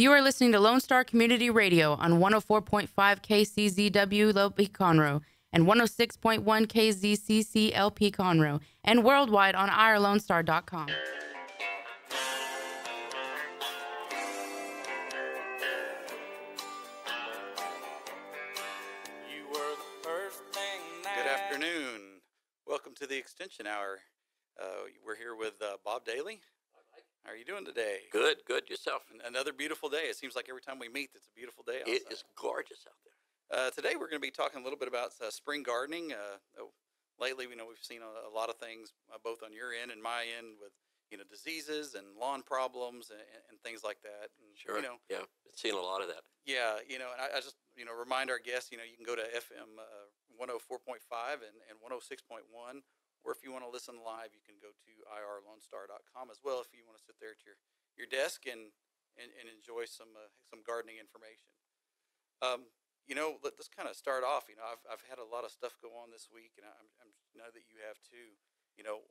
You are listening to Lone Star Community Radio on 104.5 KCZW-LP Conroe and 106.1 KZCC-LP Conroe and worldwide on IRLoneStar.com. Good afternoon. Welcome to the Extension Hour. We're here with Bob Daly. How are you doing today? Good, good. Yourself? Another beautiful day. It seems like every time we meet, it's a beautiful day outside. It is gorgeous out there. Today we're going to be talking a little bit about spring gardening. Lately, we know we've seen a lot of things, both on your end and my end, with diseases and lawn problems and things like that. And, sure. Yeah, it's seen a lot of that. Yeah, and I just remind our guests, you can go to FM 104.5 and 106.1, or if you want to listen live, you can go to IRLoneStar.com as well if you want to sit there at your desk and enjoy some gardening information. Let's kind of start off. I've had a lot of stuff go on this week, and I know that you have too.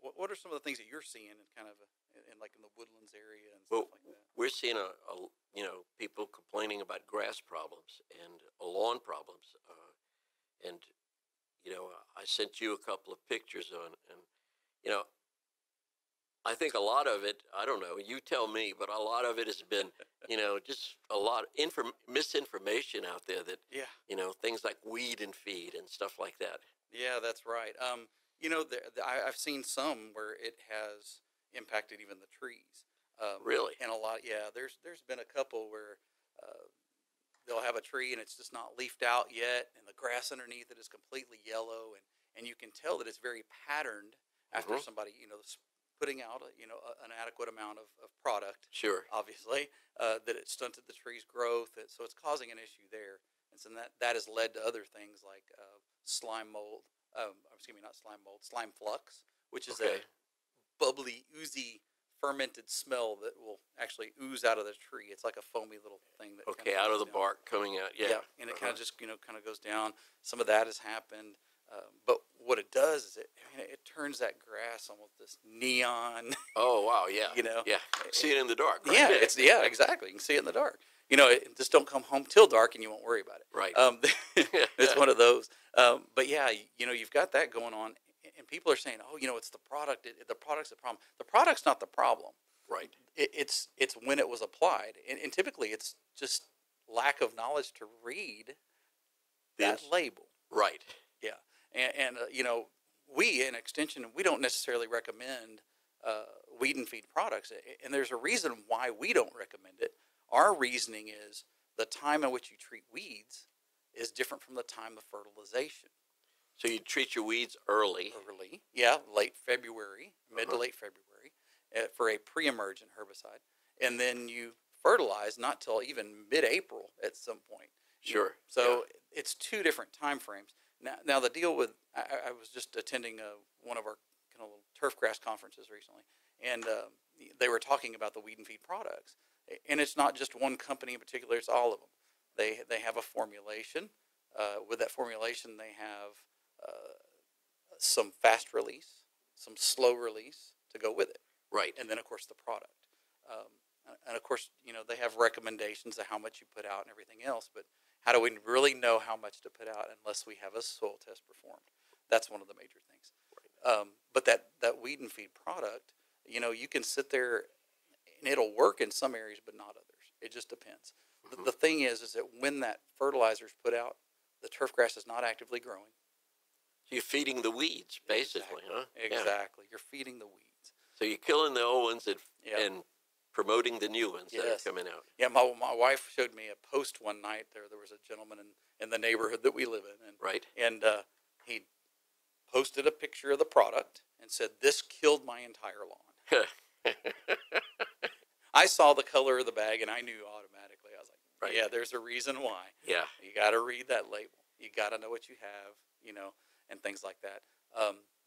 What are some of the things that you're seeing in kind of in the Woodlands area and stuff like that? We're seeing people complaining about grass problems and lawn problems, and I sent you a couple of pictures and I think a lot of it, I don't know, you tell me, but a lot of it has been just a lot of misinformation out there that things like weed and feed and stuff like that. Yeah, that's right. I've seen some where it has impacted even the trees. Really? And a lot, yeah. There's been a couple where they'll have a tree and it's just not leafed out yet, and the grass underneath it is completely yellow, and you can tell that it's very patterned after somebody, putting out, an adequate amount of product. Sure. Obviously, that it stunted the tree's growth, so it's causing an issue there. And so that has led to other things like slime mold. Excuse me, not slime mold, slime flux, which is a bubbly, oozy, fermented smell that will actually ooze out of the tree. It's like a foamy little thing that out of the bark coming out. Yeah, and it kind of just goes down. Some of that has happened, but what it does is it turns that grass almost this neon. Oh wow, yeah. See it in the dark. Right? Yeah, exactly. You can see it in the dark. Just don't come home till dark, and you won't worry about it. Right. It's one of those. But yeah, you've got that going on, and people are saying, "Oh, it's the product. The product's the problem." The product's not the problem. Right. It's when it was applied, and typically it's just lack of knowledge to read that label. Right. Yeah, and we in Extension, we don't necessarily recommend weed and feed products, and there's a reason why we don't recommend it. Our reasoning is the time in which you treat weeds is different from the time of fertilization. So you treat your weeds early. Early, yeah, late February, mid to late February, for a pre-emergent herbicide, and then you fertilize not till even mid-April at some point. Sure. So it's two different time frames. Now the deal with I was just attending one of our little turfgrass conferences recently, and they were talking about the weed and feed products. And it's not just one company in particular; it's all of them. They have a formulation. With that formulation, they have some fast release, some slow release to go with it. Right. And then, of course, the product. And of course, they have recommendations of how much you put out and everything else. But how do we really know how much to put out unless we have a soil test performed? That's one of the major things. Right. But that weed and feed product, you can sit there. And it'll work in some areas, but not others. It just depends. The thing is that when that fertilizer is put out, the turf grass is not actively growing. So you're feeding the weeds, basically, huh? Exactly. Yeah. You're feeding the weeds. So you're killing the old ones and promoting the new ones that are coming out. Yeah, my wife showed me a post one night. There was a gentleman in the neighborhood that we live in. And he posted a picture of the product and said, "This killed my entire lawn." I saw the color of the bag and I knew automatically. I was like, there's a reason why. Yeah. You got to read that label. You got to know what you have, and things like that.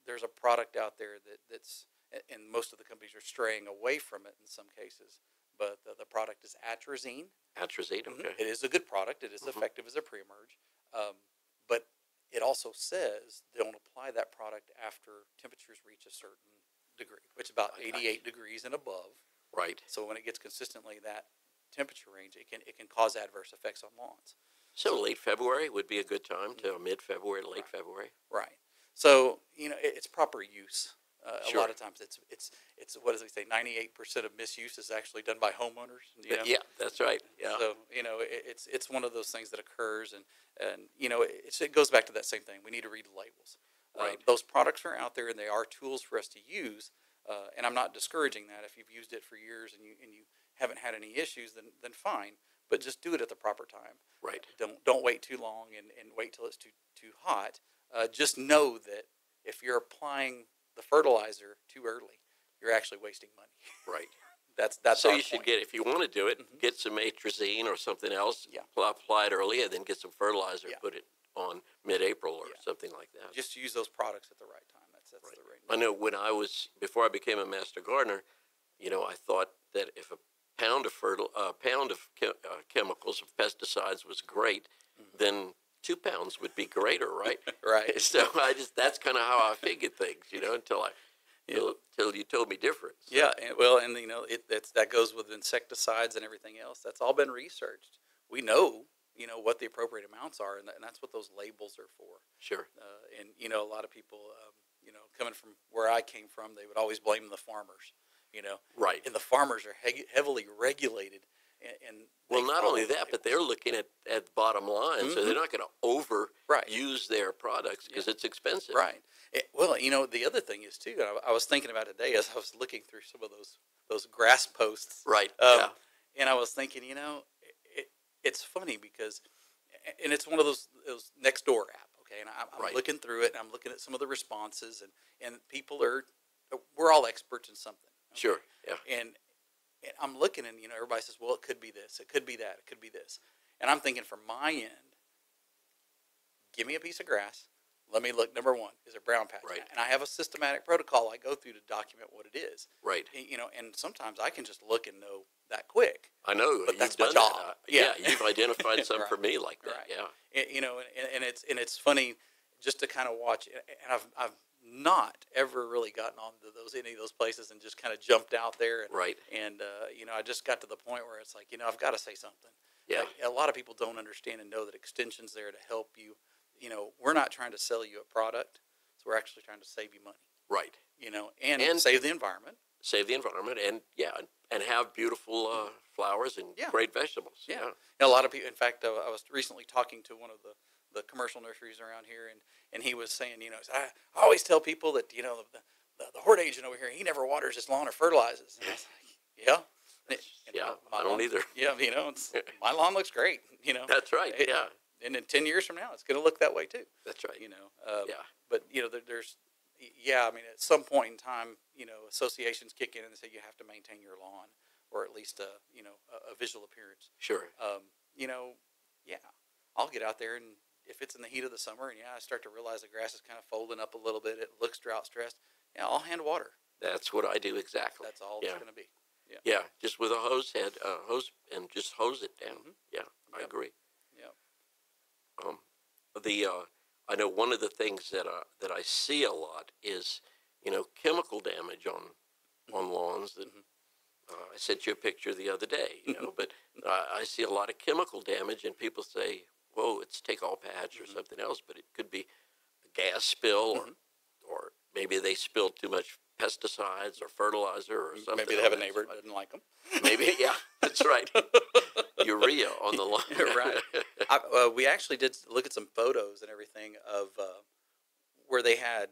There's a product out there that's, and most of the companies are straying away from it in some cases, but the product is Atrazine. Atrazine, okay. It is a good product. It is effective as a pre-emerge. But it also says don't apply that product after temperatures reach a certain degree, which is about 88 degrees and above. Right. So when it gets consistently that temperature range, it can cause adverse effects on lawns. So late February would be a good time to mid-February, late February. Right. So, you know, it's proper use. A lot of times it's what does it say, 98% of misuse is actually done by homeowners. You know? Yeah, that's right. Yeah. So, you know, it's one of those things that occurs, and you know, it goes back to that same thing. We need to read the labels. Right. Those products are out there, and they are tools for us to use, and I'm not discouraging that. If you've used it for years and you haven't had any issues, then fine. But just do it at the proper time. Right. Don't wait too long and wait till it's too hot. Just know that if you're applying the fertilizer too early, you're actually wasting money. Right. That's so you should get, if you want to do it, get some Atrazine or something else. Yeah. Apply it early, and then get some fertilizer. Yeah. Put it on mid-April or something like that. Just use those products at the right time. That's right. The right. I know when I was, before I became a master gardener, you know, I thought that if a pound of chemicals, of pesticides was great, then 2 pounds would be greater, right? Right. So that's kind of how I figured things, you know, until you told me different. So. Yeah. And you know, that goes with insecticides and everything else. That's all been researched. We know, you know, what the appropriate amounts are, and that's what those labels are for. Sure. And you know, a lot of people, you know, coming from where I came from, they would always blame the farmers. You know, right? And the farmers are heavily regulated. And well, not only that, but they're looking at the bottom line, so they're not going to overuse their products because it's expensive. Right. Well, you know, the other thing is too, I was thinking about today as I was looking through some of those grass posts. Right. And I was thinking, you know, it's funny because, and it's one of those Nextdoor app. Okay, and I'm looking through it, and I'm looking at some of the responses, and people are, we're all experts in something. Okay? Sure. Yeah. And I'm looking, and you know, everybody says, well, it could be this, it could be that, it could be this. And I'm thinking from my end, give me a piece of grass. Let me look, number one, is it brown patch? Right. And I have a systematic protocol I go through to document what it is. Right. And, you know, and sometimes I can just look and know that quick. I know. But that's my job. Yeah, you've identified some for me like that. Right. Yeah. And, you know, and it's funny just to kind of watch. And I've not ever really gotten on to any of those places and just kind of jumped out there. And, right. And, you know, I just got to the point where it's like, you know, I've got to say something. Yeah. Like, a lot of people don't understand and know that Extension's there to help you. You know, we're not trying to sell you a product, so we're actually trying to save you money. Right. You know, and save the environment. Save the environment, and have beautiful flowers and great vegetables. Yeah. And a lot of people, in fact, I was recently talking to one of the commercial nurseries around here, and he was saying, you know, I always tell people that, you know, the horde agent over here, he never waters his lawn or fertilizes. And I was like, yeah. I don't either. Yeah, you know, my lawn looks great, you know. That's right, And in 10 years from now, it's going to look that way too. That's right. You know, But you know, I mean, at some point in time, you know, associations kick in and they say you have to maintain your lawn, or at least you know, a visual appearance. Sure. You know, I'll get out there, and if it's in the heat of the summer, and I start to realize the grass is kind of folding up a little bit, it looks drought stressed. Yeah, I'll hand water. That's what I do exactly. That's all it's going to be. Yeah. Yeah, just with a hose head, just hose it down. Yeah, I agree. I know one of the things that I see a lot is, you know, chemical damage on lawns. That I sent you a picture the other day, you know, but I see a lot of chemical damage, and people say, "Whoa, it's take all patch or something else," but it could be a gas spill, or maybe they spilled too much pesticides or fertilizer or something. Maybe they have a neighbor that didn't like them. Maybe, that's right. Urea on the lawn. Right. We actually did look at some photos and everything of where they had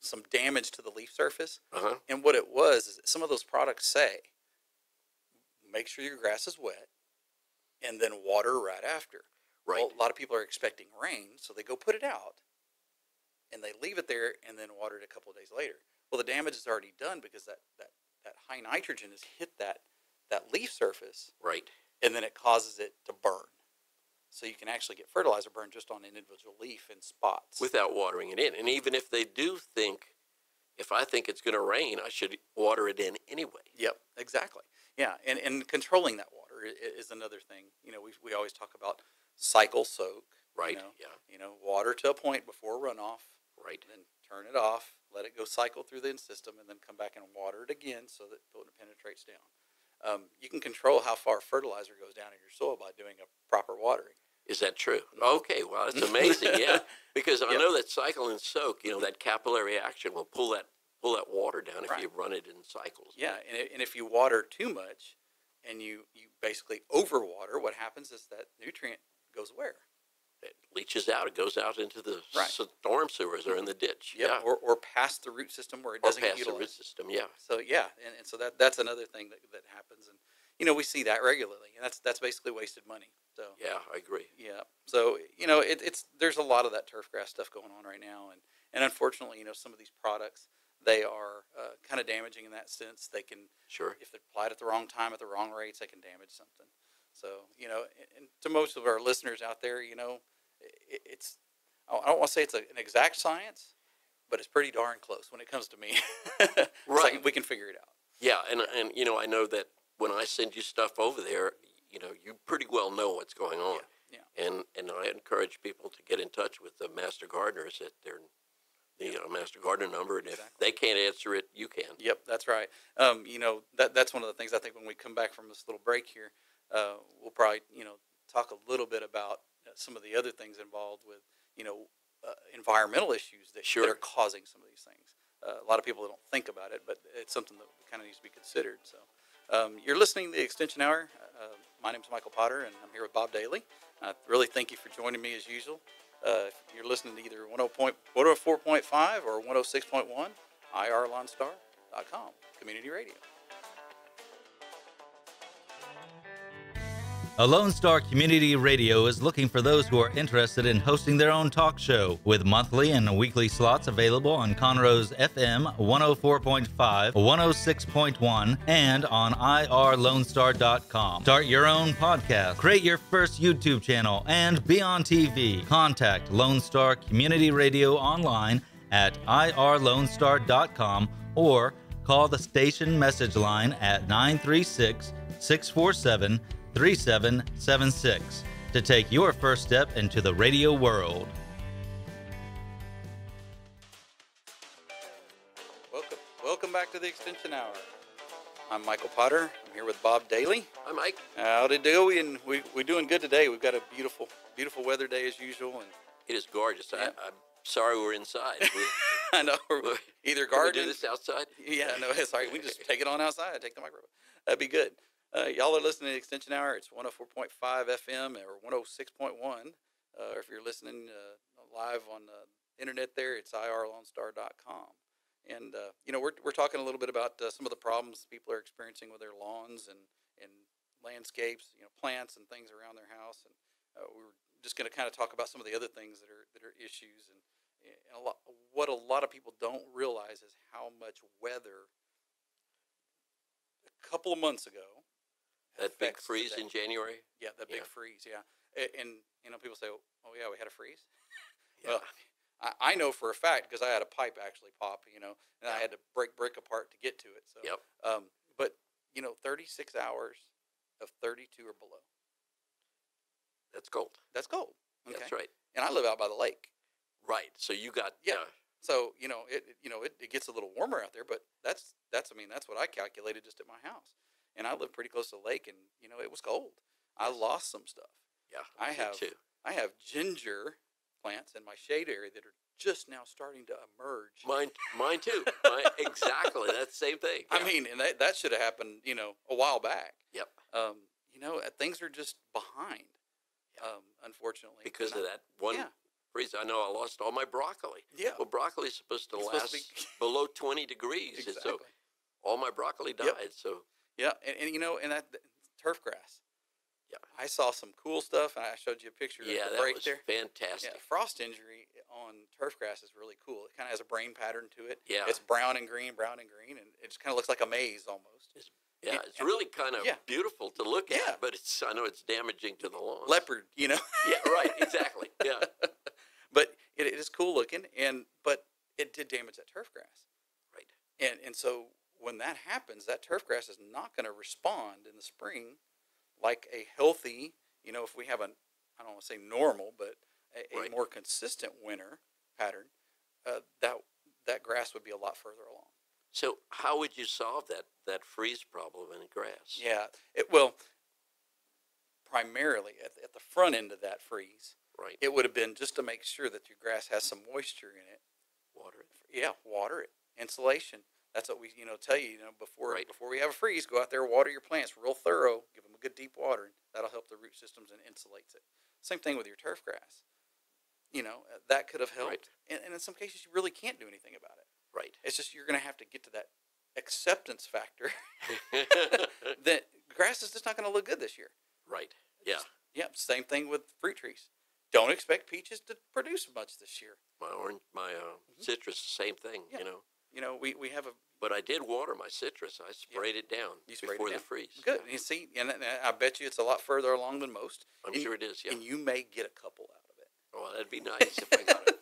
some damage to the leaf surface. And what it was is some of those products say, make sure your grass is wet and then water right after. Right. Well, a lot of people are expecting rain, so they go put it out and they leave it there and then water it a couple of days later. Well, the damage is already done because that high nitrogen has hit that leaf surface. Right. And then it causes it to burn. So you can actually get fertilizer burn just on an individual leaf in spots. Without watering it in. And even if they do think, if I think it's going to rain, I should water it in anyway. Yep, exactly. Yeah, and controlling that water is another thing. You know, we always talk about cycle soak. Right, you know, You know, water to a point before runoff. Right. And then turn it off, let it go cycle through the system, and then come back and water it again so that it penetrates down. You can control how far fertilizer goes down in your soil by doing a proper watering. Is that true? Okay, well, it's amazing, yeah. Because I know that cycle and soak, you know, that capillary action will pull that water down if you run it in cycles. Yeah, and if you water too much and you basically overwater, what happens is that nutrient goes where? It leaches out. It goes out into the storm sewers or in the ditch. Yep. Yeah, or past the root system where it doesn't get utilized. Or past the root system, yeah. So, yeah, and so that's another thing that happens. And, you know, we see that regularly, and that's basically wasted money. So yeah, I agree. Yeah. So, you know, there's a lot of that turf grass stuff going on right now. And unfortunately, you know, some of these products, they are kind of damaging in that sense. They can, if they're applied at the wrong time, at the wrong rates, they can damage something. So, you know, and to most of our listeners out there, you know, I don't want to say it's an exact science, but it's pretty darn close when it comes to me. Right. We can figure it out. Yeah. And, you know, I know that when I send you stuff over there, you know, you pretty well know what's going on. Yeah, yeah. And I encourage people to get in touch with the Master Gardeners at their Master Gardener number, and if they can't answer it, you can. Yep, that's right. You know, that's one of the things I think when we come back from this little break here, we'll probably, you know, talk a little bit about some of the other things involved with, you know, environmental issues that are causing some of these things. A lot of people don't think about it, but it's something that kind of needs to be considered, so. You're listening to the Extension Hour. My name is Michael Potter, and I'm here with Bob Daly. I really thank you for joining me as usual. If you're listening to either 104.5 or 106.1, IRLoneStar.com, Community Radio. A Lone Star Community Radio is looking for those who are interested in hosting their own talk show, with monthly and weekly slots available on Conroe's FM 104.5, 106.1, and on IRLoneStar.com. Start your own podcast, create your first YouTube channel, and be on TV. Contact Lone Star Community Radio online at IRLoneStar.com or call the station message line at 936-647-3776 to take your first step into the radio world. Welcome back to the Extension Hour. I'm Michael Potter. I'm here with Bob Daly. Hi, Mike. Howdy do, and we're doing good today. We've got a beautiful, beautiful weather day as usual, and it is gorgeous. Yeah. I'm sorry we're inside. I know. We're either gardening. Can we do this outside? Yeah, no. Sorry, we just take it on outside. Take the microphone. That'd be good. Y'all are listening to the Extension Hour. It's 104.5 FM or 106.1. Or if you're listening live on the internet there, it's irlonestar.com. And, you know, we're talking a little bit about some of the problems people are experiencing with their lawns and landscapes, you know, plants and things around their house. And we were just going to kind of talk about some of the other things that are issues. And what a lot of people don't realize is how much weather a couple of months ago, that big freeze in January? Yeah, that big freeze, yeah. And, you know, people say, oh, yeah, we had a freeze? Yeah. Well, I know for a fact because I had a pipe actually pop, you know, and I had to break brick apart to get to it. So, but, you know, 36 hours of 32 or below. That's cold. That's cold. Okay. That's right. And I live out by the lake. Right. So you got – yeah. So, you know, it gets a little warmer out there, but that's I mean, that's what I calculated just at my house. And I live pretty close to the lake, and, you know, it was cold. I lost some stuff. Yeah, I have ginger plants in my shade area that are just now starting to emerge. Mine too. Exactly. That's the same thing. Yeah. I mean, and that should have happened, you know, a while back. Yep. You know, things are just behind, unfortunately. Because of that one reason. I know I lost all my broccoli. Yeah. Well, broccoli is supposed to last below 20 degrees. Exactly. So all my broccoli died, so... Yeah, and you know, and that turf grass. Yeah, I saw some cool stuff, and I showed you a picture. Yeah, that was fantastic. Yeah, frost injury on turf grass is really cool. It kind of has a brain pattern to it. Yeah, it's brown and green, and it just kind of looks like a maze almost. It's really kind of beautiful to look at, but I know it's damaging to the lawn. Leopard, you know. Yeah, right. Exactly. Yeah, but it is cool looking, but it did damage that turf grass. Right. And so. When that happens, that turf grass is not going to respond in the spring like a healthy, you know, if we have I don't want to say normal, but a more consistent winter pattern, that grass would be a lot further along. So how would you solve that freeze problem in grass? Yeah, primarily at the front end of that freeze, right. It would have been just to make sure that your grass has some moisture in it. Water it. Yeah, water it. Insulation. That's what we tell you before we have a freeze, go out there, water your plants real thorough, give them a good deep watering. That'll help the root systems and insulates it. Same thing with your turf grass. That could have helped. Right. And in some cases, you really can't do anything about it. Right. It's just you're going to have to get to that acceptance factor that grass is just not going to look good this year. Right. Yeah. Same thing with fruit trees. Don't expect peaches to produce much this year. My orange, citrus, same thing. Yeah. We have a. But I did water my citrus. I sprayed it down before the freeze. Good. You see, and I bet you it's a lot further along than most. I'm sure it is. Yeah. And you may get a couple out of it. Oh, that'd be nice if I got a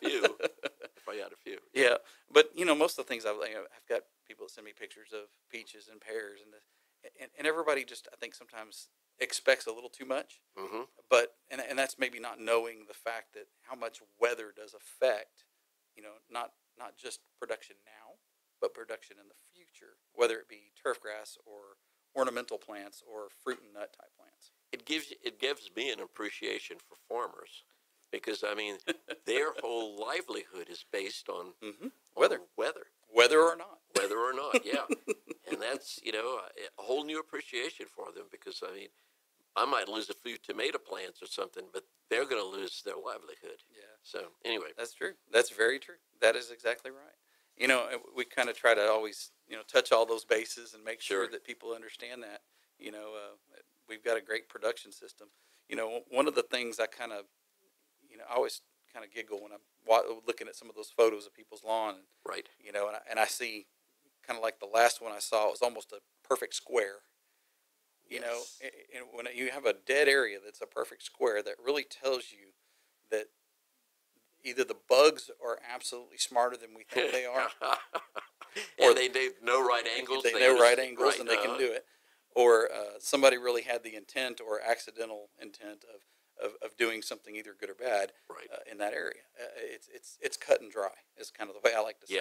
few. Yeah, but most of the things I've got people that send me pictures of peaches and pears, and everybody just I think sometimes expects a little too much. Mm-hmm. But and that's maybe not knowing the fact that how much weather does affect not just production now, but production in the future, whether it be turf grass or ornamental plants or fruit and nut type plants. It gives me an appreciation for farmers. Because, their whole livelihood is based on, weather. Whether or not. Whether or not, yeah. And that's, a whole new appreciation for them because, I might lose a few tomato plants or something, but they're going to lose their livelihood. Yeah. So, anyway. That's true. That's very true. That is exactly right. We kind of try to always, touch all those bases and make sure that people understand that, we've got a great production system. One of the things I kind of, I always kind of giggle when I'm looking at some of those photos of people's lawn. And, right. And I see kind of like the last one I saw, it was almost a perfect square. And when you have a dead area that's a perfect square, that really tells you that either the bugs are absolutely smarter than we think they are. Or they know right angles. They know right angles and they can do it. Or somebody really had the intent or accidental intent of doing something either good or bad in that area. It's cut and dry is kind of the way I like to say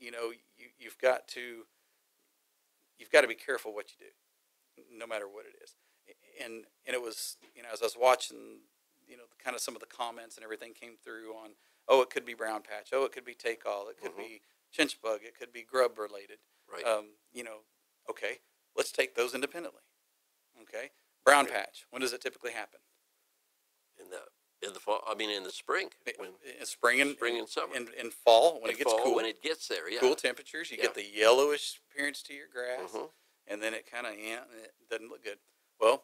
it. You've got to be careful what you do, no matter what it is. And it was, as I was watching, kind of some of the comments and everything came through on, oh, it could be brown patch. Oh, it could be take all. It could be chinch bug. It could be grub related. Right. Okay, let's take those independently. Okay. Brown patch. When does it typically happen? In the fall. In the spring. In spring and summer. In fall when it gets cool. When it gets there, yeah. Cool temperatures. You get the yellowish appearance to your grass, and then it kind of it doesn't look good. Well,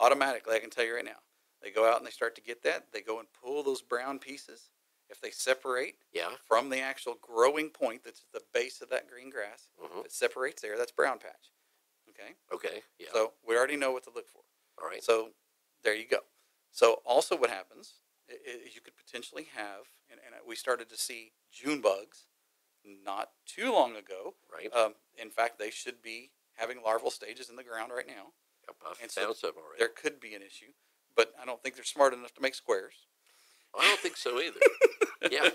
automatically, I can tell you right now, they go out and they start to get that. They go and pull those brown pieces. If they separate from the actual growing point that's at the base of that green grass, if it separates there, that's brown patch. Okay. Okay. Yeah. So we already know what to look for. All right. So there you go. So also what happens is you could potentially have, and we started to see June bugs not too long ago. Right. In fact, they should be having larval stages in the ground right now. Yep, I've found some already. There could be an issue, but I don't think they're smart enough to make squares. I don't think so either. Yeah.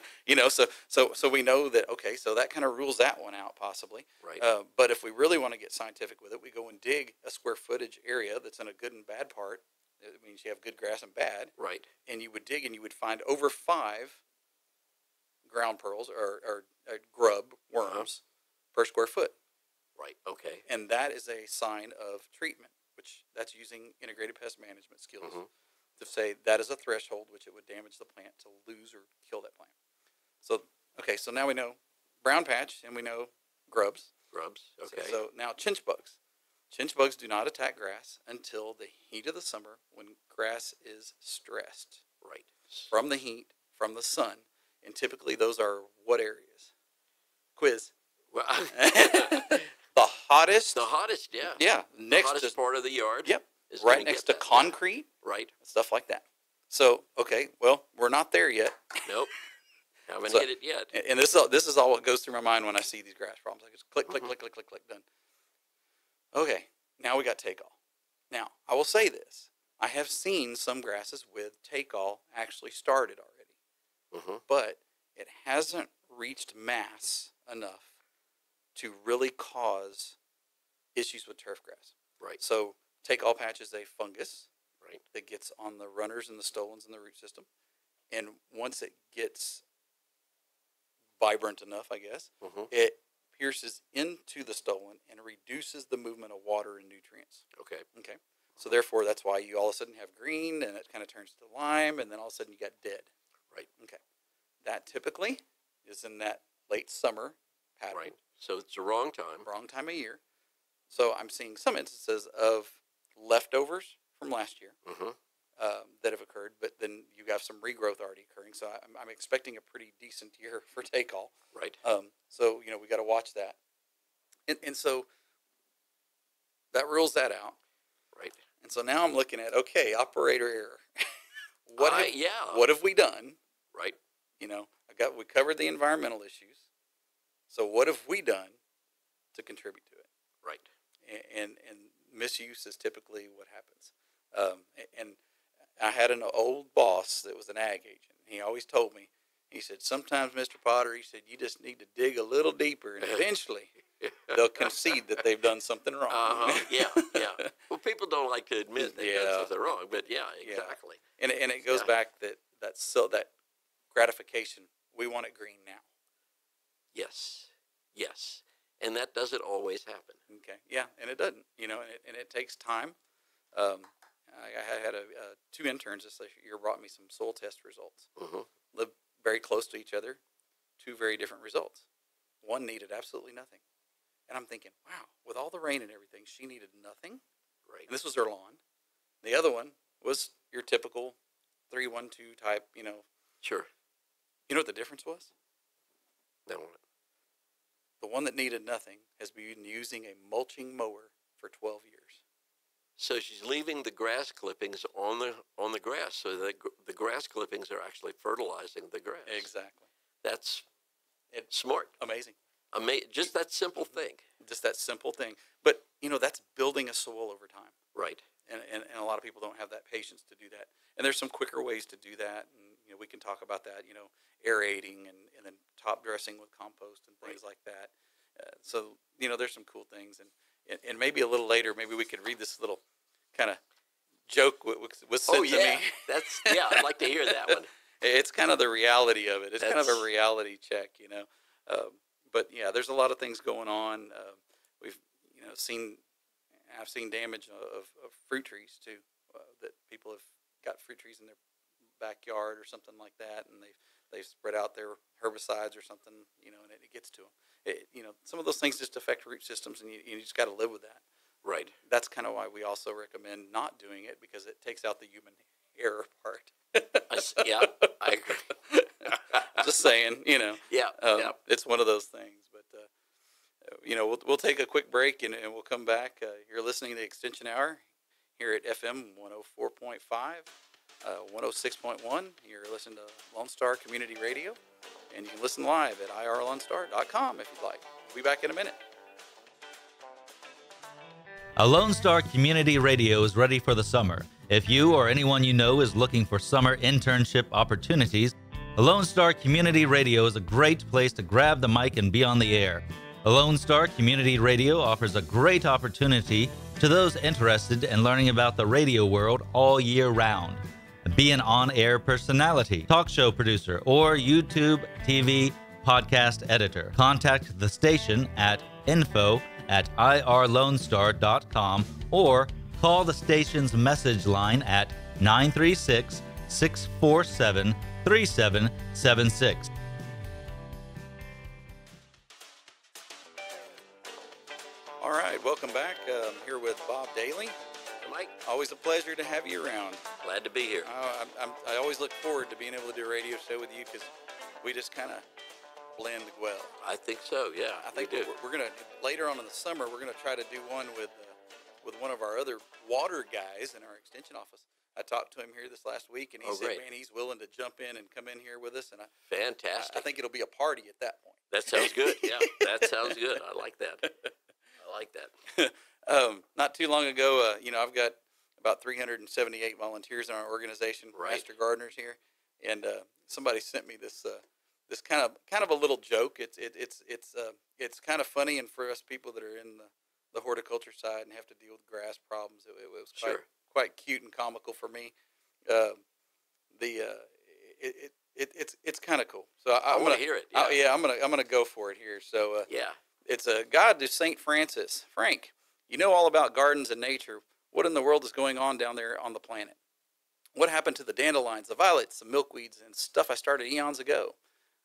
So we know that, okay, so that kind of rules that one out possibly. Right. But if we really want to get scientific with it, we go and dig a square footage area that's in a good and bad part. It means you have good grass and bad. Right. And you would dig and you would find over 5 ground pearls or grub worms per square foot. Right. Okay. And that is a sign of treatment, which that's using integrated pest management skills. To say that is a threshold which it would damage the plant to lose or kill that plant. So, okay, so now we know brown patch and we know grubs. Grubs, okay. So now chinch bugs. Chinch bugs do not attack grass until the heat of the summer when grass is stressed. Right. From the heat, from the sun, and typically those are what areas? Quiz. Well, The hottest, yeah. Yeah. The hottest part of the yard. Yep. Right next to concrete, right? Stuff like that. So, okay, well, we're not there yet. Nope, haven't hit it yet. And this is all what goes through my mind when I see these grass problems. I just click, click, click, click, click, click, done. Okay, now we got take all. Now I will say this: I have seen some grasses with take all actually started already, but it hasn't reached mass enough to really cause issues with turf grass. Right. So take all patches, a fungus that gets on the runners and the stolons in the root system. And once it gets vibrant enough, I guess, it pierces into the stolon and reduces the movement of water and nutrients. Okay. Okay. So therefore, that's why you all of a sudden have green, and it kind of turns to lime, and then all of a sudden you got dead. Right. Okay. That typically is in that late summer pattern. Right. So it's the wrong time. Wrong time of year. So I'm seeing some instances of leftovers from last year that have occurred, but then you have some regrowth already occurring. So I'm expecting a pretty decent year for take all. Right. So, you know, we got to watch that. And so that rules that out. Right. And so now I'm looking at, okay, operator error. What have we done? Right. You know, we covered the environmental issues. So what have we done to contribute to it? Right. And misuse is typically what happens. And I had an old boss that was an ag agent. He always told me, he said, sometimes, Mr. Potter, he said, you just need to dig a little deeper, and eventually they'll concede that they've done something wrong. Well, people don't like to admit they've done something wrong, but exactly. And it goes back that gratification. We want it green now. Yes. Yes. And that doesn't always happen. Okay. Yeah, and it doesn't. You know, and it takes time. I had two interns this year brought me some soil test results. Lived very close to each other, two very different results. One needed absolutely nothing. And I'm thinking, wow, with all the rain and everything, she needed nothing. Right. And this was her lawn. The other one was your typical 3-1-2 type, you know. Sure. You know what the difference was? No. The one that needed nothing has been using a mulching mower for 12 years. So she's leaving the grass clippings on the grass, so that the grass clippings are actually fertilizing the grass. Exactly. That's smart. Amazing. Just that simple thing. Just that simple thing. But, you know, that's building a soil over time. Right. And a lot of people don't have that patience to do that. And there's some quicker ways to do that, and, you know, we can talk about that, you know, aerating and then top dressing with compost and things like that. So, you know, there's some cool things. And maybe a little later, maybe we could read this little kind of joke was sent to me. I'd like to hear that one. It's kind of the reality of it. It's kind of a reality check, you know. But, yeah, there's a lot of things going on. I've seen damage of fruit trees, too, that people have got fruit trees in their backyard or something like that, and they've spread out their herbicides or something, you know, and it gets to them. You know, some of those things just affect root systems, and you just got to live with that. Right. That's kind of why we also recommend not doing it, because it takes out the human error part. I agree. Just saying, you know. Yeah. It's one of those things. But, you know, we'll take a quick break, and we'll come back. You're listening to the Extension Hour here at FM 104.5, 106.1. You're listening to Lone Star Community Radio. And you can listen live at IRLoneStar.com if you'd like. We'll be back in a minute. A Lone Star Community Radio is ready for the summer. If you or anyone you know is looking for summer internship opportunities, A Lone Star Community Radio is a great place to grab the mic and be on the air. A Lone Star Community Radio offers a great opportunity to those interested in learning about the radio world all year round. Be an on-air personality, talk show producer, or YouTube, TV, podcast editor. Contact the station at info@irlonestar.com or call the station's message line at 936-647-3776. All right, welcome back. I'm here with Bob Daly. Mike. Always a pleasure to have you around. Glad to be here. I always look forward to being able to do a radio show with you, because we just kind of blend well. I think so, yeah. I think we're going to, later on in the summer, we're going to try to do one with one of our other water guys in our extension office. I talked to him here this last week, and he said, man, he's willing to jump in and come in here with us. And fantastic. I think it'll be a party at that point. That sounds good, yeah. That sounds good. I like that. I like that. Not too long ago, you know, I've got about 378 volunteers in our organization, master gardeners here, and somebody sent me this this kind of a little joke. It's kind of funny, and for us people that are in the horticulture side and have to deal with grass problems, it was quite, sure, quite cute and comical for me. It's kind of cool. So I want to hear it. Yeah. I'm gonna go for it here. So yeah, it's a God to Saint Francis. Frank, you know all about gardens and nature. What in the world is going on down there on the planet? What happened to the dandelions, the violets, the milkweeds, and stuff I started eons ago?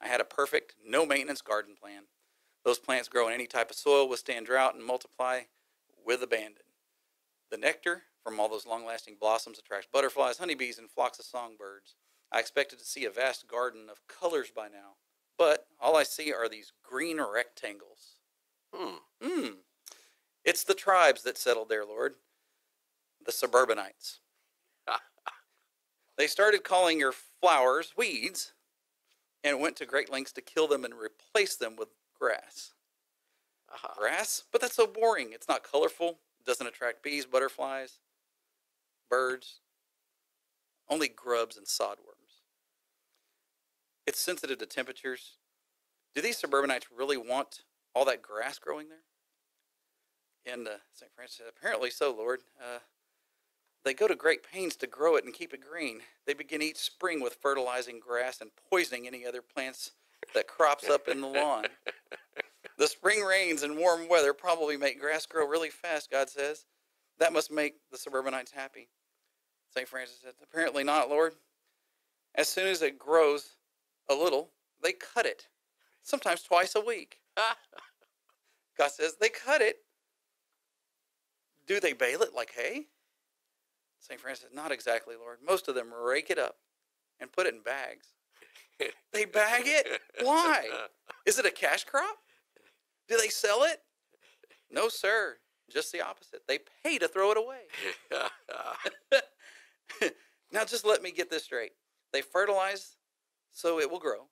I had a perfect, no-maintenance garden plan. Those plants grow in any type of soil, withstand drought, and multiply with abandon. The nectar from all those long-lasting blossoms attracts butterflies, honeybees, and flocks of songbirds. I expected to see a vast garden of colors by now, but all I see are these green rectangles. It's the tribes that settled there, Lord. The suburbanites. They started calling your flowers weeds and went to great lengths to kill them and replace them with grass. Grass? But that's so boring. It's not colorful. It doesn't attract bees, butterflies, birds. Only grubs and sodworms. It's sensitive to temperatures. Do these suburbanites really want all that grass growing there? And St. Francis said, apparently so, Lord. They go to great pains to grow it and keep it green. They begin each spring with fertilizing grass and poisoning any other plants that crops up in the lawn. The spring rains and warm weather probably make grass grow really fast, God says. That must make the suburbanites happy. St. Francis said, apparently not, Lord. As soon as it grows a little, they cut it, sometimes twice a week. God says, they cut it. Do they bale it like hay? St. Francis, not exactly, Lord. Most of them rake it up and put it in bags. They bag it? Why? Is it a cash crop? Do they sell it? No, sir. Just the opposite. They pay to throw it away. Now just let me get this straight. They fertilize so it will grow.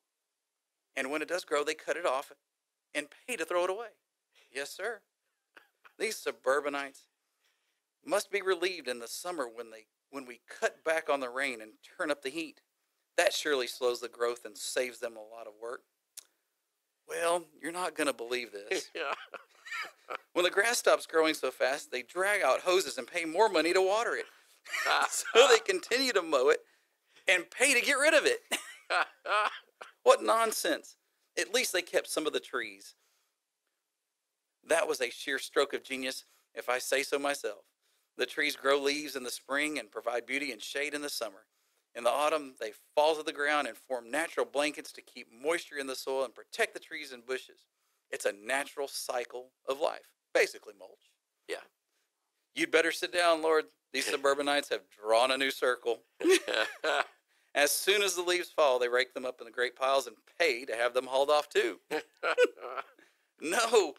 And when it does grow, they cut it off and pay to throw it away. Yes, sir. These suburbanites must be relieved in the summer when we cut back on the rain and turn up the heat. That surely slows the growth and saves them a lot of work. Well, you're not going to believe this. When the grass stops growing so fast, they drag out hoses and pay more money to water it. So they continue to mow it and pay to get rid of it. What nonsense. At least they kept some of the trees. That was a sheer stroke of genius, if I say so myself. The trees grow leaves in the spring and provide beauty and shade in the summer. In the autumn, they fall to the ground and form natural blankets to keep moisture in the soil and protect the trees and bushes. It's a natural cycle of life, basically mulch. Yeah. You'd better sit down, Lord. These suburbanites have drawn a new circle. As soon as the leaves fall, they rake them up in the great piles and pay to have them hauled off too. No.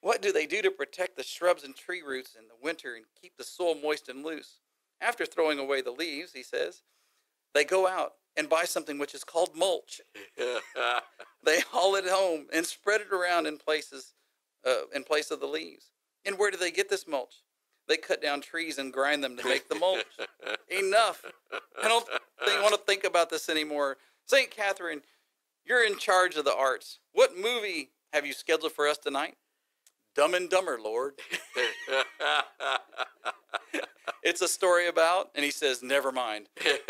What do they do to protect the shrubs and tree roots in the winter and keep the soil moist and loose? After throwing away the leaves, he says, they go out and buy something which is called mulch. They haul it home and spread it around in place of the leaves. And where do they get this mulch? They cut down trees and grind them to make the mulch. Enough. I don't want to think about this anymore. St. Catherine, you're in charge of the arts. What movie have you scheduled for us tonight? Dumb and Dumber, Lord. It's a story about, and he says, never mind.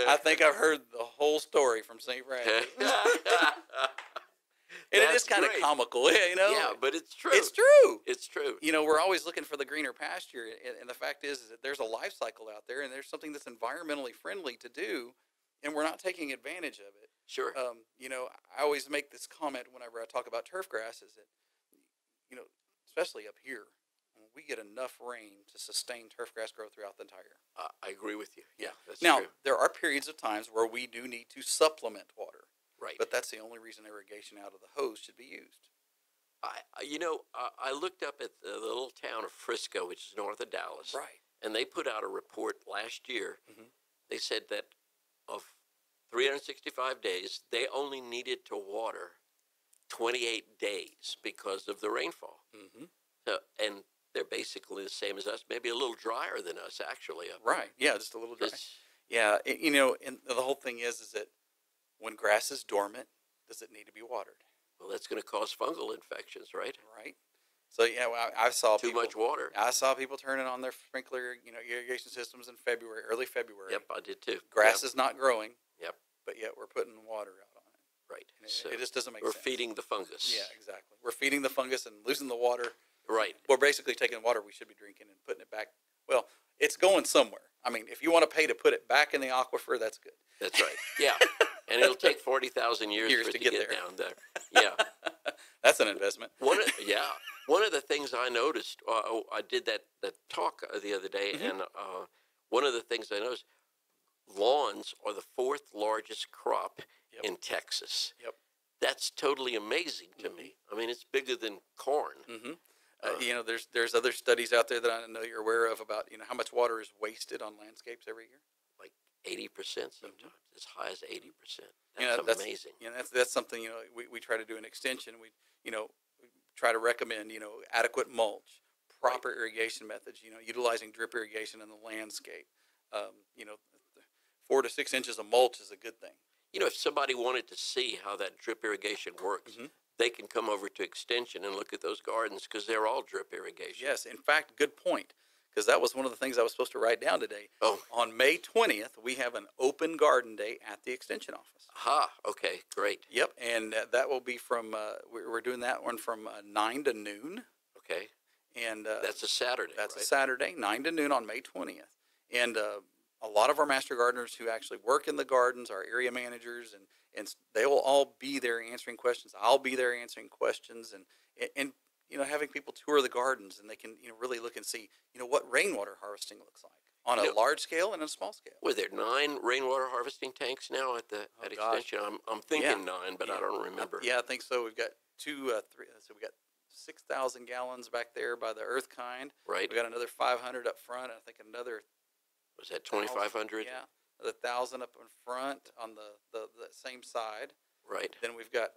I think I've heard the whole story from St. Francis. And it is kind of comical, you know? Yeah, but it's true. It's true. It's true. You know, we're always looking for the greener pasture, and the fact is that there's a life cycle out there, and there's something that's environmentally friendly to do, and we're not taking advantage of it. Sure. You know, I always make this comment whenever I talk about turf grass is that, you know, especially up here, we get enough rain to sustain turf grass growth throughout the entire year. I agree with you. Yeah, that's true. Now, there are periods of times where we do need to supplement water. Right. But that's the only reason irrigation out of the hose should be used. I looked up at the little town of Frisco, which is north of Dallas. Right. And they put out a report last year. Mm-hmm. They said that of 365 days, they only needed to water 28 days because of the rainfall. Mm-hmm. So, and they're basically the same as us, maybe a little drier than us, actually. Right. Yeah, just a little drier. Yeah, you know, and the whole thing is that when grass is dormant, does it need to be watered? Well, that's going to cause fungal infections, right? Right. So, yeah, well, I saw people. Too much water. I saw people turning on their sprinkler, you know, irrigation systems in February, early February. Yep, I did too. Grass is not growing. Yep. But yet we're putting water out on it. Right. And so it just doesn't make sense. We're feeding the fungus. Yeah, exactly. We're feeding the fungus and losing the water. Right. We're basically taking water we should be drinking and putting it back. Well, it's going somewhere. I mean, if you want to pay to put it back in the aquifer, that's good. That's right. Yeah. And it'll take 40,000 years for it to get there. Down there. Yeah. That's an investment. Yeah. One of the things I noticed, I did that talk the other day, and one of the things I noticed, lawns are the 4th largest crop in Texas. Yep. That's totally amazing to me. I mean, it's bigger than corn. You know, there's other studies out there that I know you're aware of about, you know, how much water is wasted on landscapes every year. Like 80% sometimes, as high as 80%. That's amazing. You know, that's something, you know, we try to do an extension. We, you know, try to recommend, you know, adequate mulch, proper irrigation methods, you know, utilizing drip irrigation in the landscape. You know, 4 to 6 inches of mulch is a good thing. You know, if somebody wanted to see how that drip irrigation works, they can come over to Extension and look at those gardens because they're all drip irrigation. Yes, in fact, good point, because that was one of the things I was supposed to write down today. Oh. On May 20th, we have an open garden day at the Extension office. Aha, okay, great. Yep, and that will be from, we're doing that one from 9 to noon. Okay, and that's a Saturday, that's a Saturday, 9 to noon on May 20th. And a lot of our master gardeners who actually work in the gardens, our area managers, and they will all be there answering questions. I'll be there answering questions and you know, having people tour the gardens, and they can, you know, really look and see, you know, what rainwater harvesting looks like on a large scale and a small scale. Were there 9 rainwater harvesting tanks now at the Extension? I'm thinking 9, but I don't remember. I think so. We've got 2, 3. So we got 6,000 gallons back there by the Earth Kind. Right. We got another 500 up front. And I think another. Was that 2,500? Yeah. The 1,000 up in front on the same side. Right. Then we've got,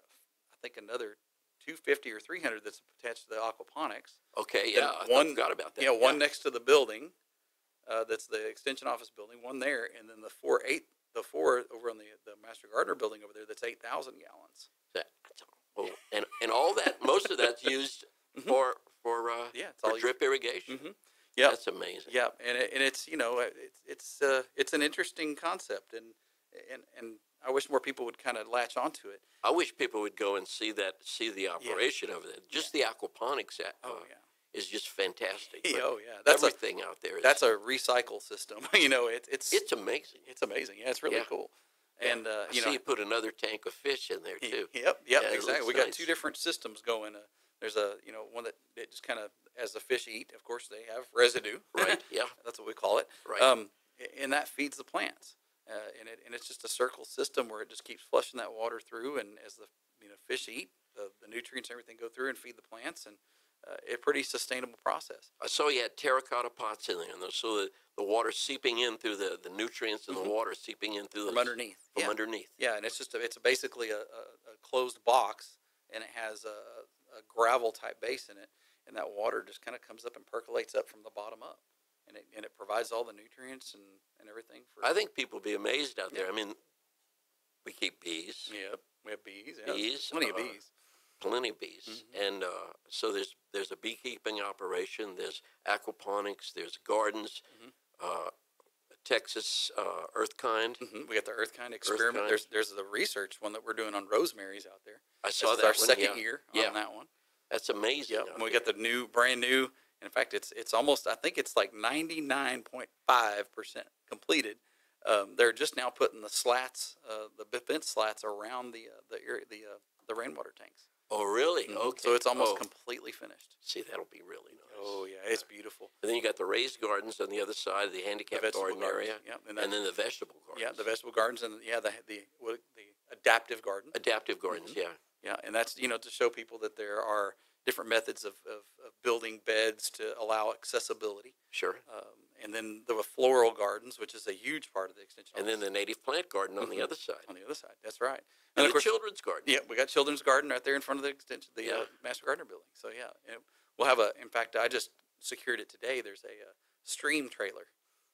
I think, another 250 or 300 that's attached to the aquaponics. Okay, yeah, I forgot about that. Yeah, one next to the building, that's the Extension office building, one there, and then the four over on the Master Gardener building over there, that's 8,000 gallons. Well, and all that, most of that's used for drip irrigation. Yeah, that's amazing. Yeah, and it's, you know, it's an interesting concept, and I wish more people would kind of latch onto it. I wish people would go and see the operation of it. Just the aquaponics is just fantastic. That's everything out there. That's a recycle system. You know, it's amazing. It's amazing. Yeah, it's really cool. Yeah. And you put another tank of fish in there too. Yep, yeah, exactly. We got 2 different systems going. There's a, you know, one that it just kind of, as the fish eat, of course, they have residue. Right, yeah. That's what we call it. Right. And that feeds the plants. And it's just a circle system where it just keeps flushing that water through. And as the, you know, fish eat, the nutrients and everything go through and feed the plants. And a pretty sustainable process. I saw you had terracotta pots in there. And so the water seeping in through the nutrients and the water seeping in through from underneath. From underneath. Yeah, and it's just it's basically a closed box. And it has a gravel type base in it, and that water just kind of comes up and percolates up from the bottom up, and it provides all the nutrients and everything. I think people will be amazed out there. I mean, we keep bees. Yep, we have bees. Yeah, plenty of bees. Plenty of bees, and so there's a beekeeping operation. There's aquaponics. There's gardens. Texas Earth Kind. We got the Earth Kind experiment. There's the research one that we're doing on rosemaries out there. I saw that. Our second year on that one. That's amazing. Yeah, and we got the brand new. In fact, it's almost, I think it's like 99.5% completed. They're just now putting the slats, the fence slats around the rainwater tanks. Oh, really? Okay. So it's almost completely finished. See, that'll be really nice. Oh, yeah, it's beautiful. And then you got the raised gardens on the other side, the handicapped garden area, and then the vegetable gardens. Yeah, the vegetable gardens, and the adaptive garden. Adaptive gardens, yeah, and that's, you know, to show people that there are different methods of building beds to allow accessibility. Sure. And then the floral gardens, which is a huge part of the Extension. And then the native plant garden on the other side. On the other side, that's right. And of course, children's garden. Yeah, we got children's garden right there in front of the Extension, the Master Gardener building. So yeah, and we'll have in fact, I just secured it today. There's a stream trailer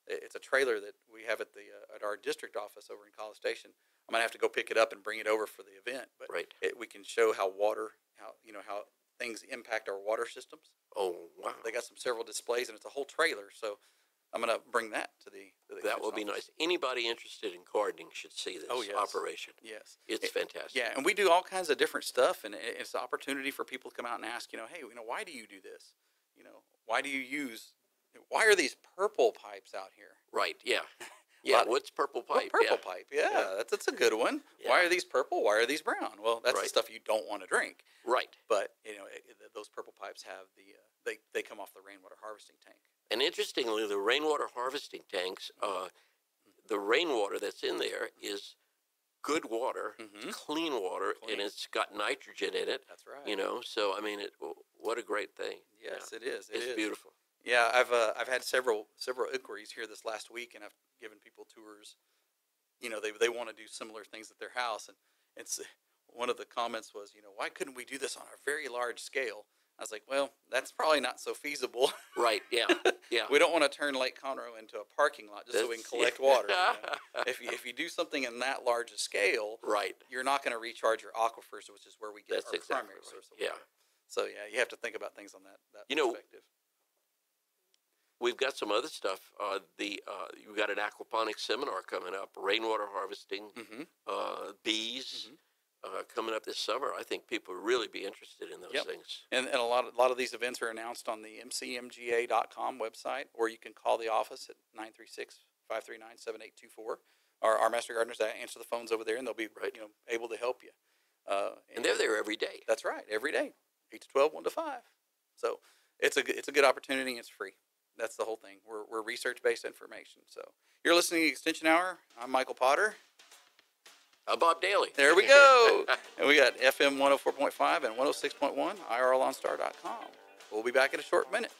It's a trailer that we have at the at our district office over in College Station. I might have to go pick it up and bring it over for the event, but we can show how water, how things impact our water systems. Oh wow! They got several displays, and it's a whole trailer. So I'm going to bring that to the that will be nice. Anybody interested in gardening should see this operation. Yes, it's fantastic. Yeah, and we do all kinds of different stuff, and it's an opportunity for people to come out and ask, hey, why do you do this? Why do you use? Why are these purple pipes out here? Right. Yeah. Yeah. What's purple pipe? Well, purple pipe. Yeah, yeah. That's a good one. Yeah. Why are these purple? Why are these brown? Well, that's the stuff you don't want to drink. Right. But those purple pipes have they come off the rainwater harvesting tank. And interestingly, the rainwater harvesting tanks, the rainwater that's in there is good water, clean water, and it's got nitrogen in it. That's right. So I mean, what a great thing. Yes, yeah. It is. It's beautiful. Yeah, I've had several inquiries here this last week, and I've given people tours. They want to do similar things at their house, and it's one of the comments was, why couldn't we do this on a very large scale? I was like, well, that's probably not so feasible. Right. Yeah. Yeah. We don't want to turn Lake Conroe into a parking lot so we can collect water. If you do something in that large a scale, you're not going to recharge your aquifers, which is where we get our primary source of water. So yeah, you have to think about things on that perspective. We've got some other stuff. You've got an aquaponics seminar coming up, rainwater harvesting, bees coming up this summer. I think people will really be interested in those things. And a lot of these events are announced on the mcmga.com website, or you can call the office at 936-539-7824. Our master gardeners that answer the phones over there, and they'll be able to help you. And they're there every day. That's right, every day, 8 to 12, 1 to 5. So it's a good opportunity, and it's free. That's the whole thing. We're research-based information. So you're listening to the Extension Hour. I'm Michael Potter. I'm Bob Daly. There we go. And we got FM 104.5 and 106.1, IRLoneStar.com. We'll be back in a short minute.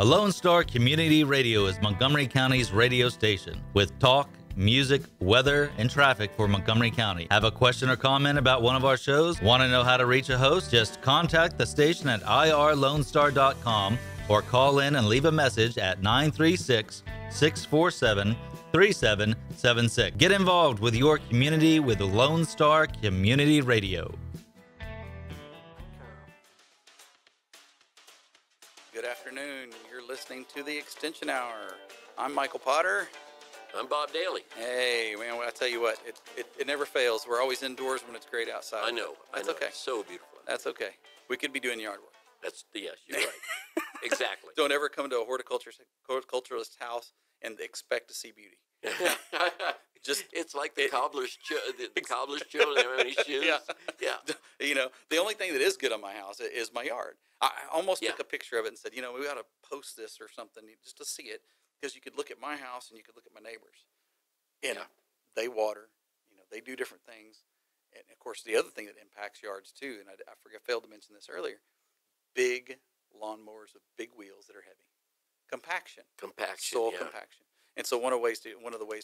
A Lone Star Community Radio is Montgomery County's radio station with talk, music, weather, and traffic for Montgomery County. Have a question or comment about one of our shows? Want to know how to reach a host? Just contact the station at IRLoneStar.com or call in and leave a message at 936-647-3776. Get involved with your community with Lone Star Community Radio. Good afternoon. You're listening to the Extension Hour. I'm Michael Potter. I'm Bob Daly. Hey, man, I tell you what, it never fails. We're always indoors when it's great outside. I know. That's okay. It's so beautiful. That's okay. We could be doing yard work. Yes, you're right. Exactly. Don't ever come to a horticulturalist house and expect to see beauty. It's like the cobbler's children. Yeah. Yeah. The only thing that is good on my house is my yard. I almost took a picture of it and said, we ought to post this or something just to see it. Because you could look at my house and you could look at my neighbors, and they water, they do different things, and of course the other thing that impacts yards too, and I failed to mention this earlier, big lawnmowers with big wheels that are heavy, compaction, soil compaction, and so one of the ways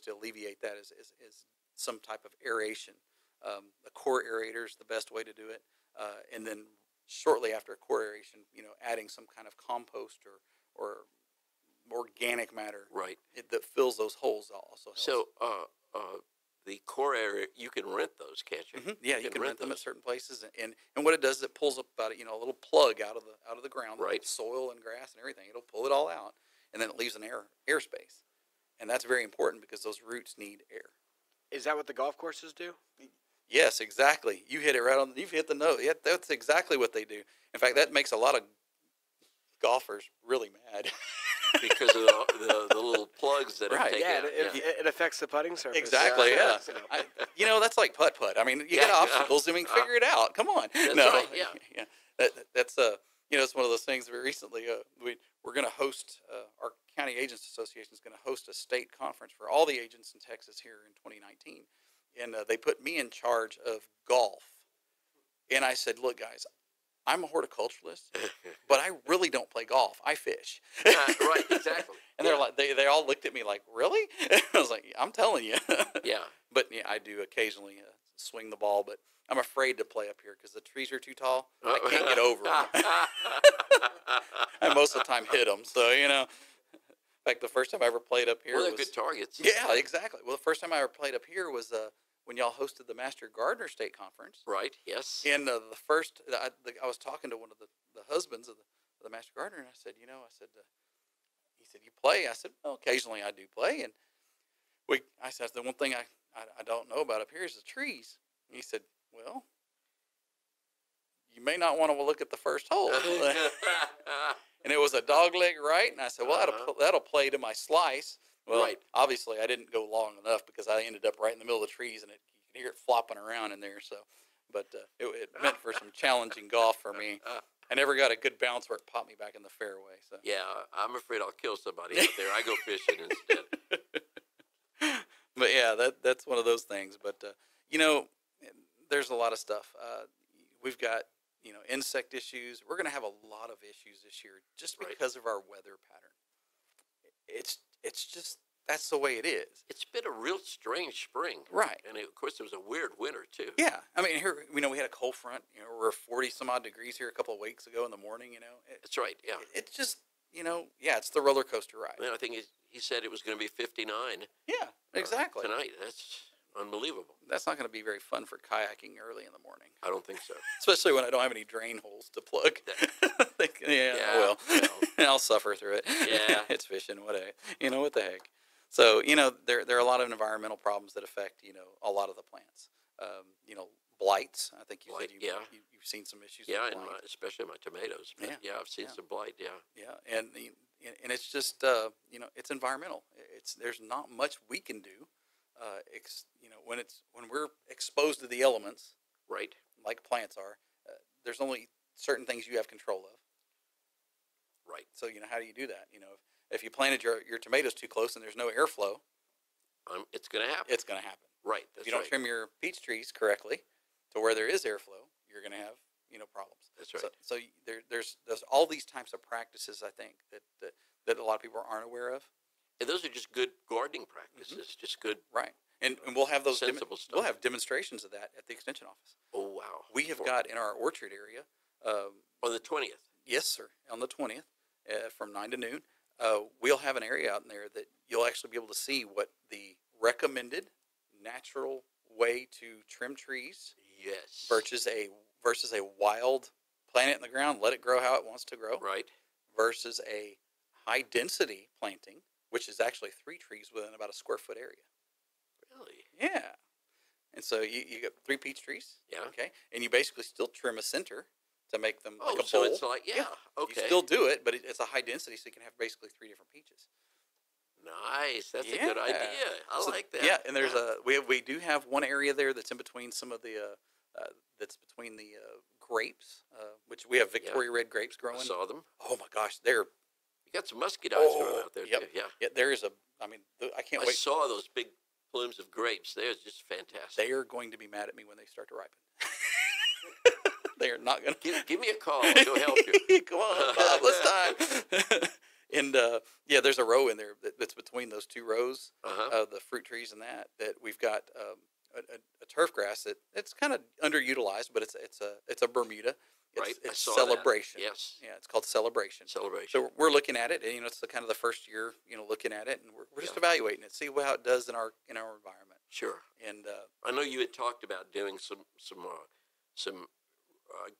to alleviate that is some type of aeration. A core aerator is the best way to do it, and then shortly after a core aeration, adding some kind of compost or organic matter that fills those holes also helps. So the core area, you can rent those, can't you? Yeah, you can rent them at certain places, and what it does is it pulls up about a little plug out of the ground, soil and grass and everything. It'll pull it all out, and then it leaves an airspace, and that's very important because those roots need air. Is that what the golf courses do? Yes, exactly. You hit it right on. You've hit the note. Yeah, that's exactly what they do. In fact, that makes a lot of golfers really mad. Because of the little plugs that are taken out. It affects the putting surface. Exactly, yeah. So. That's like putt-putt. I mean, you got obstacles. I mean, figure it out. Come on. That's right. That's one of those things where recently we're going to host, our County Agents Association is going to host a state conference for all the agents in Texas here in 2019. And they put me in charge of golf. And I said, look, guys, I'm a horticulturalist, but I really don't play golf. I fish. Right, exactly. And they're like, they all looked at me like, really? I was like, I'm telling you. Yeah. But yeah, I do occasionally swing the ball, but I'm afraid to play up here because the trees are too tall. I can't get over them. I most of the time hit them. So, you know, in fact, the first time I ever played up here was good targets. Yeah, exactly. Well, the first time I ever played up here was when y'all hosted the Master Gardener State Conference. Right, yes. And the first, I was talking to one of the husbands of the Master Gardener, and I said, you know, he said, you play? I said, well, occasionally I do play. And I said, the one thing I don't know about up here is the trees. And he said, well, you may not want to look at the first hole. And it was a dog leg right, and I said, well, that'll play to my slice. Well, right. Obviously, I didn't go long enough because I ended up right in the middle of the trees, and you could hear it flopping around in there. So, but it meant for some challenging golf for me. I never got a good bounce where it popped me back in the fairway. So yeah, I'm afraid I'll kill somebody out there. I go fishing instead. But yeah, that's one of those things. But you know, there's a lot of stuff. We've got, you know, insect issues. We're going to have a lot of issues this year just because of our weather pattern. It's just, that's the way it is. It's been a real strange spring. Right. And of course, it was a weird winter, too. Yeah. I mean, here, you know, we had a cold front. You know, we were 40-some-odd degrees here a couple of weeks ago in the morning, you know. That's right, yeah. It's just, you know, yeah, it's the roller coaster ride. I mean, I think he said it was going to be 59. Yeah, exactly. Tonight, that's unbelievable. That's not going to be very fun for kayaking early in the morning. I don't think so. Especially when I don't have any drain holes to plug. Well, I'll suffer through it. Yeah. It's fishing, you know, what the heck. So, you know, there are a lot of environmental problems that affect, you know, a lot of the plants. You know, blights. I think you said you've seen some issues with blight. Especially my tomatoes. But yeah, I've seen some blight, yeah. And it's just, you know, it's environmental. There's not much we can do. You know, when we're exposed to the elements, right? Like plants are, there's only certain things you have control of, right? So you know, how do you do that? You know, if you planted your tomatoes too close and there's no airflow, it's going to happen. It's going to happen, right? If you don't trim your peach trees correctly to where there is airflow, you're going to have, you know, problems. That's right. So there's all these types of practices, I think, that a lot of people aren't aware of. And those are just good gardening practices, just good. Right. And we'll have those sensible stuff. We'll have demonstrations of that at the extension office. Oh, wow. We have got in our orchard area. On the 20th. Yes, sir. On the 20th from 9 to noon. We'll have an area out in there that you'll actually be able to see what the recommended natural way to trim trees. Yes. Versus a wild plant it in the ground, let it grow how it wants to grow. Right. Versus a high density planting, which is actually 3 trees within about a square foot area. Really? Yeah. And so you got 3 peach trees. Yeah. Okay. And you basically still trim a center to make them like a bowl. So it's like, okay. You still do it, but it's a high density, so you can have basically 3 different peaches. Nice. That's a good idea. I like that. Yeah. And there's we do have one area there that's in between some of the, that's between the grapes, which we have Victoria Red grapes growing. I saw them. Oh my gosh. They're, got some muscadines going out there, too. Yeah, there is a, I mean, I can't wait. I saw those big plumes of grapes. They're just fantastic. They are going to be mad at me when they start to ripen. They are not going to. Give me a call. I'll go help you. Come on, Bob, let's time. And, yeah, there's a row in there that's between those 2 rows of the fruit trees and that we've got a turf grass that's kind of underutilized, but it's a Bermuda. It's Celebration. That. Yes. Yeah, it's called Celebration. So we're looking at it, and you know, it's the kind of the first year, you know, looking at it, and we're just evaluating it, see how it does in our environment. Sure. And I know you had talked about doing some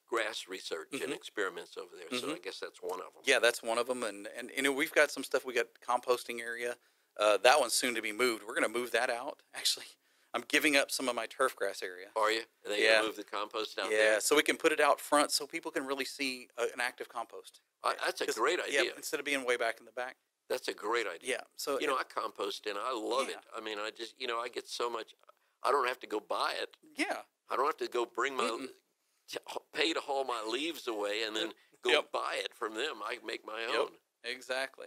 grass research and experiments over there, so I guess that's one of them. Yeah, that's one of them, and you know, we've got some stuff. We got composting area. That one's soon to be moved. We're going to move that out, actually. I'm giving up some of my turf grass area. Are you? And then you move the compost down there? Yeah, so we can put it out front so people can really see an active compost. That's a great idea. Yeah, instead of being way back in the back. That's a great idea. Yeah. So you know, I compost and I love it. I mean, I just, you know, I get so much. I don't have to go buy it. Yeah. I don't have to go bring my, pay to haul my leaves away and then go buy it from them. I can make my own. Exactly.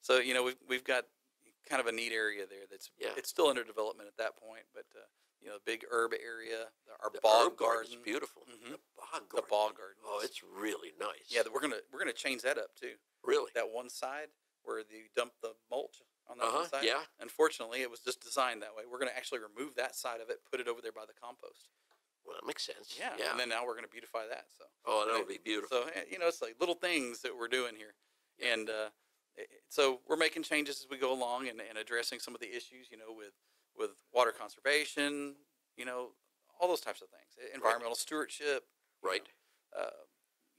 So, you know, we've got kind of a neat area there that's it's still under development at that point, but you know, big herb area, our bog garden is beautiful. The bog garden it's really nice. We're gonna change that up too. Really? That one side where you dump the mulch on that one side, unfortunately it was just designed that way. We're going to actually remove that side of it, put it over there by the compost. Well, that makes sense. Yeah. Yeah. And then now we're going to beautify that. So. Oh, that'll be beautiful. So, you know, it's like little things that we're doing here. Yeah. And so we're making changes as we go along and addressing some of the issues, you know, with water conservation, you know, all those types of things, environmental stewardship. Right.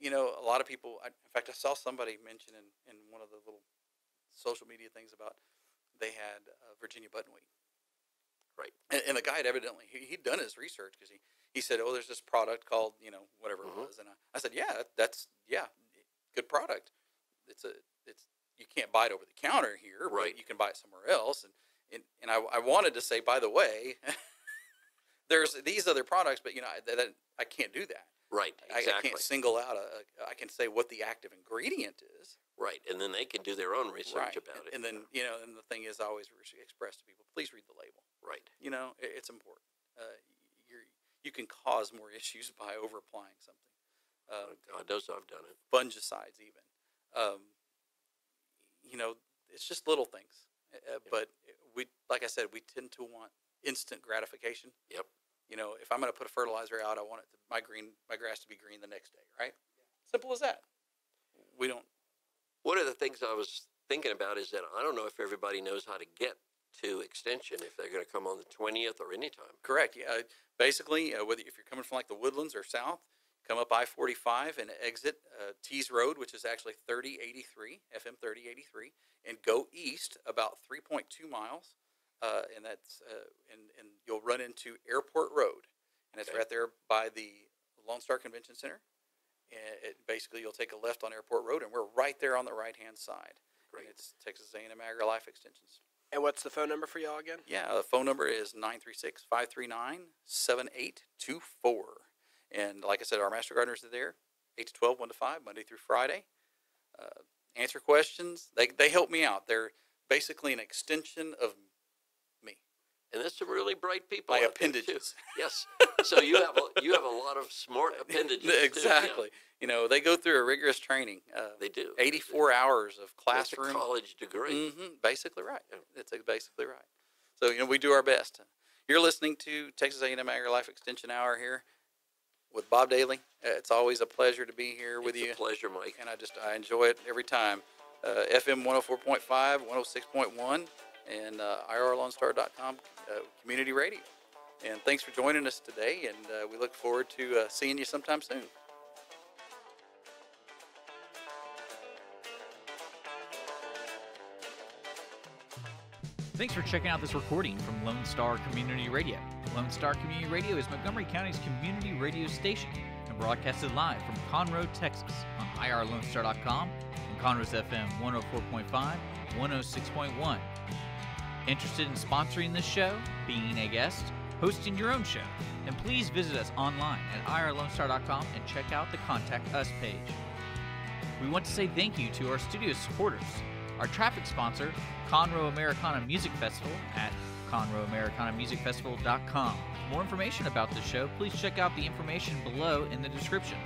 You know, a lot of people, in fact, I saw somebody mention in one of the little social media things about they had Virginia buttonweed. Right. And the guy had evidently, he'd done his research because he said, oh, there's this product called, you know, whatever it was. And I said, yeah, that's, yeah, good product. It's you can't buy it over the counter here. Right. But you can buy it somewhere else. And I wanted to say, by the way, there's these other products, but, you know, I can't do that. Right, exactly. I can't single out I can say what the active ingredient is. Right, and then they can do their own research about it. And then, you know, and the thing is I always express to people, please read the label. Right. You know, it's important. You can cause more issues by over-applying something. Oh, God knows I've done it. Fungicides even. You know, it's just little things. But we, like I said, we tend to want instant gratification. Yep. You know, if I'm going to put a fertilizer out, I want it to, my grass to be green the next day, right? Simple as that. We don't. One of the things I was thinking about is that I don't know if everybody knows how to get to Extension, if they're going to come on the 20th or any time. Correct. Yeah. Basically, whether if you're coming from like the Woodlands or south, come up I-45 and exit Tees Road, which is actually 3083, FM 3083, and go east about 3.2 miles. And that's and you'll run into Airport Road, and it's right there by the Lone Star Convention Center. And basically, you'll take a left on Airport Road, and we're right there on the right-hand side. Great. And it's Texas A&M AgriLife Extension. And what's the phone number for y'all again? Yeah, the phone number is 936-539-7824. And like I said, our Master Gardeners are there, 8 to 12, 1 to 5, Monday through Friday. Answer questions. They help me out. They're basically an extension of and there's some really bright people. My appendages. Yes. So you have a lot of smart appendages. Exactly. Too. You know, they go through a rigorous training. They do. 84 hours of classroom. That's a college degree. Mm-hmm. Basically right. That's basically right. So, you know, we do our best. You're listening to Texas A&M AgriLife Extension Hour here with Bob Daly. It's always a pleasure to be here with you. It's a pleasure, Mike. And I enjoy it every time. FM 104.5, 106.1. and IRLoneStar.com community radio. And thanks for joining us today, and we look forward to seeing you sometime soon. Thanks for checking out this recording from Lone Star Community Radio. Lone Star Community Radio is Montgomery County's community radio station and broadcasted live from Conroe, Texas on IRLoneStar.com and Conroe's FM 104.5, 106.1. Interested in sponsoring this show, being a guest, hosting your own show, then please visit us online at IRLoneStar.com and check out the Contact Us page. We want to say thank you to our studio supporters, our traffic sponsor, Conroe Americana Music Festival at ConroeAmericanaMusicFestival.com. For more information about this show, please check out the information below in the description.